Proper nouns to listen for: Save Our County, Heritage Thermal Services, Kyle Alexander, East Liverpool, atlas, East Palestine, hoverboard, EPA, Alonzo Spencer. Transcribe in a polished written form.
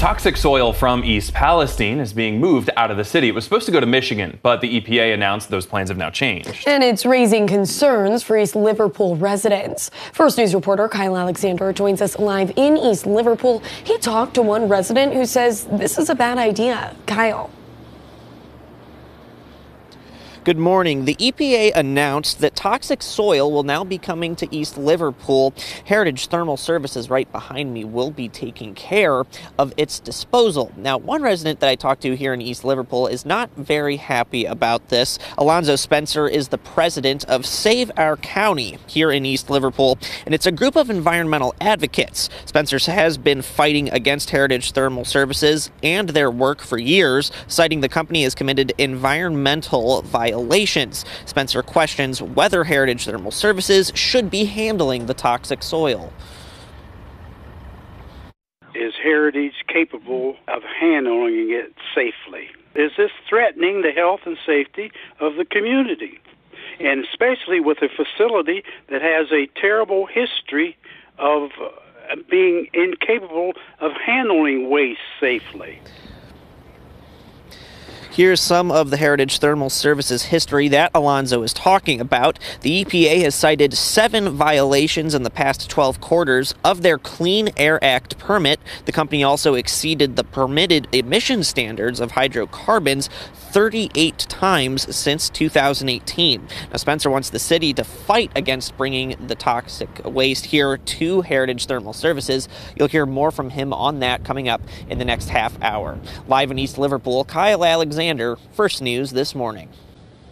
Toxic soil from East Palestine is being moved out of the city. It was supposed to go to Michigan, but the EPA announced those plans have now changed. And it's raising concerns for East Liverpool residents. First News reporter Kyle Alexander joins us live in East Liverpool. He talked to one resident who says this is a bad idea. Kyle. Good morning. The EPA announced that toxic soil will now be coming to East Liverpool. Heritage Thermal Services, right behind me, will be taking care of its disposal. Now, one resident that I talked to here in East Liverpool is not very happy about this. Alonzo Spencer is the president of Save Our County here in East Liverpool, and it's a group of environmental advocates. Spencer has been fighting against Heritage Thermal Services and their work for years, citing the company has committed environmental violations. Spencer questions whether Heritage Thermal Services should be handling the toxic soil. Is Heritage capable of handling it safely? Is this threatening the health and safety of the community? And especially with a facility that has a terrible history of being incapable of handling waste safely. Here's some of the Heritage Thermal Services history that Alonzo is talking about. The EPA has cited 7 violations in the past 12 quarters of their Clean Air Act permit. The company also exceeded the permitted emission standards of hydrocarbons 38 times since 2018. Now, Spencer wants the city to fight against bringing the toxic waste here to Heritage Thermal Services. You'll hear more from him on that coming up in the next half hour. Live in East Liverpool, Kyle Alexander, First News this morning.